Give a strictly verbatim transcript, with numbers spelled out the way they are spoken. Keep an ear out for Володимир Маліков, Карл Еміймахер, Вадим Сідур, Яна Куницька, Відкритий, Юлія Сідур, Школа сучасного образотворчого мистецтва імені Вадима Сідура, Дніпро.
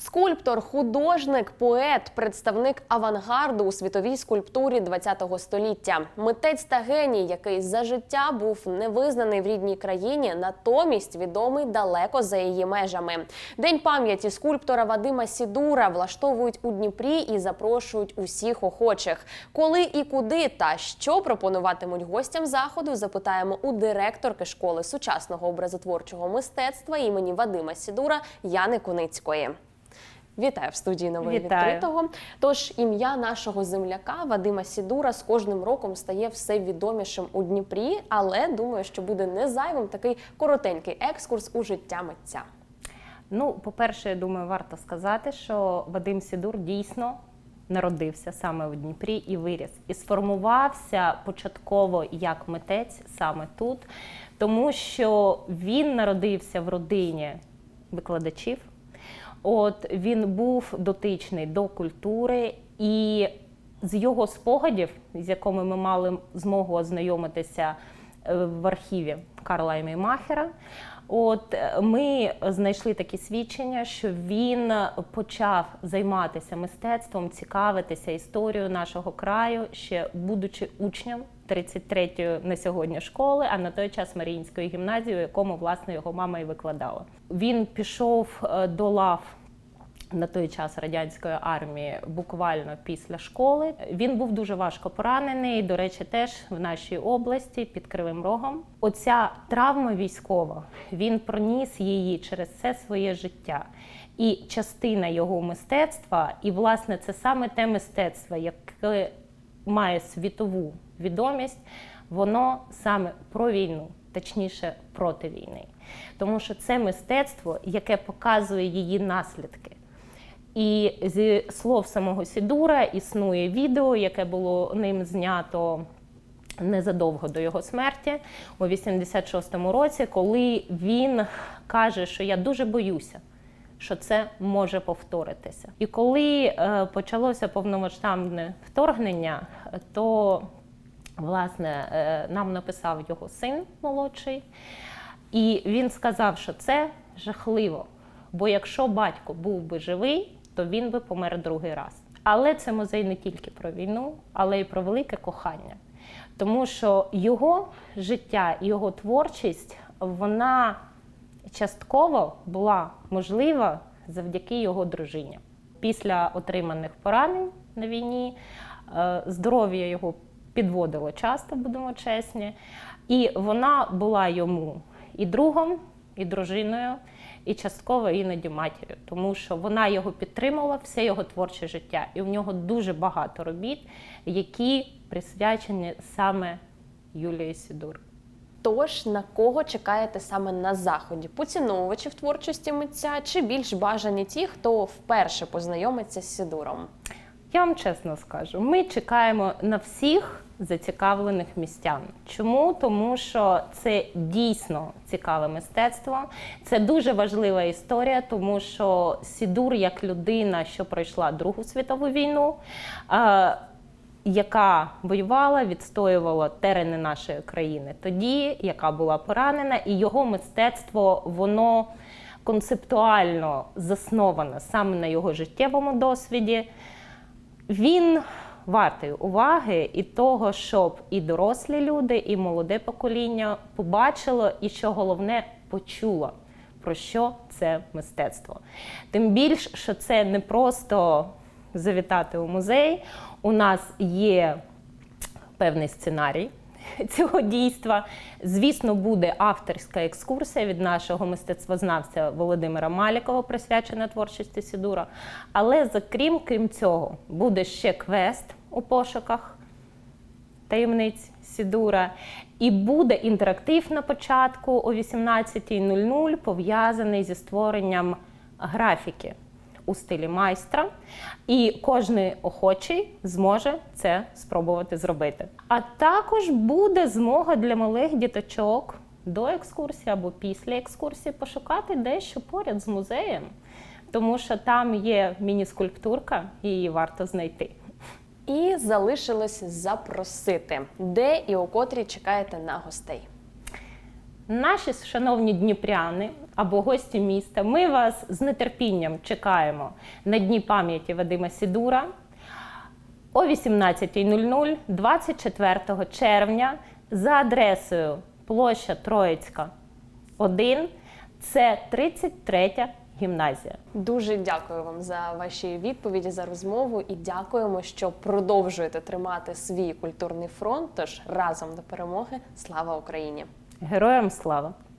Скульптор, художник, поет, представник авангарду у світовій скульптурі двадцятого століття. Митець та геній, який за життя був невизнаний в рідній країні, натомість відомий далеко за її межами. День пам'яті скульптора Вадима Сідура влаштовують у Дніпрі і запрошують усіх охочих. Коли і куди та що пропонуватимуть гостям заходу, запитаємо у директорки Школи сучасного образотворчого мистецтва імені Вадима Сідура Яни Куницької. Вітаю в студії новин «Відкритого». Тож ім'я нашого земляка Вадима Сідура з кожним роком стає все відомішим у Дніпрі, але думаю, що буде не зайвим такий коротенький екскурс у життя митця. Ну, по-перше, я думаю, варто сказати, що Вадим Сідур дійсно народився саме у Дніпрі і виріс. І сформувався початково як митець саме тут, тому що він народився в родині викладачів. От, він був дотичний до культури, і з його спогадів, з якими ми мали змогу ознайомитися в архіві Карла Еміймахера, от, ми знайшли такі свідчення, що він почав займатися мистецтвом, цікавитися історією нашого краю, ще будучи учнем тридцять третьої на сьогодні школи, а на той час Маріїнської гімназії, у якому, власне, його мама і викладала. Він пішов до лав на той час радянської армії буквально після школи. Він був дуже важко поранений, до речі, теж в нашій області, під Кривим Рогом. Оця травма військова, він проніс її через все своє життя. І частина його мистецтва, і, власне, це саме те мистецтво, яке має світову відомість, воно саме про війну, точніше проти війни. Тому що це мистецтво, яке показує її наслідки. І зі слов самого Сідура існує відео, яке було ним знято незадовго до його смерті, у вісімдесят шостому році, коли він каже, що я дуже боюся, що це може повторитися. І коли е, почалося повномасштабне вторгнення, то, власне, е, нам написав його син молодший, і він сказав, що це жахливо, бо якщо батько був би живий, то він би помер другий раз. Але це музей не тільки про війну, але й про велике кохання. Тому що його життя, його творчість, вона частково була можлива завдяки його дружині. Після отриманих поранень на війні здоров'я його підводило часто, будемо чесні, і вона була йому і другом, і дружиною, і частково іноді матір'ю, тому що вона його підтримала все його творче життя, і в нього дуже багато робіт, які присвячені саме Юлії Сідур. Тож, на кого чекаєте саме на заході? Поціновувачів творчості митця чи більш бажані ті, хто вперше познайомиться з Сідуром? Я вам чесно скажу, ми чекаємо на всіх зацікавлених містян. Чому? Тому що це дійсно цікаве мистецтво, це дуже важлива історія, тому що Сідур як людина, що пройшла Другу світову війну, яка воювала, відстоювала терени нашої країни тоді, яка була поранена, і його мистецтво, воно концептуально засноване саме на його життєвому досвіді. Він вартий уваги і того, щоб і дорослі люди, і молоде покоління побачило, і, що головне, почуло, про що це мистецтво. Тим більше, що це не просто завітати у музей. У нас є певний сценарій цього дійства. Звісно, буде авторська екскурсія від нашого мистецтвознавця Володимира Малікова, присвячена творчості Сідура. Але, закрім, крім цього, буде ще квест у пошуках таємниць Сідура. І буде інтерактив на початку о вісімнадцятій нуль нуль, пов'язаний зі створенням графіки у стилі майстра, і кожен охочий зможе це спробувати зробити. А також буде змога для малих діточок до екскурсії або після екскурсії пошукати дещо поряд з музеєм, тому що там є міні-скульптурка, її варто знайти. І залишилось запросити, де і о котрій чекаєте на гостей? Наші шановні дніпряни або гості міста, ми вас з нетерпінням чекаємо на Дні пам'яті Вадима Сідура о вісімнадцятій нуль нуль двадцять четвертого червня за адресою площа Троїцька, один, це тридцять третя гімназія. Дуже дякую вам за ваші відповіді, за розмову і дякуємо, що продовжуєте тримати свій культурний фронт. Тож разом до перемоги. Слава Україні! Героям слава!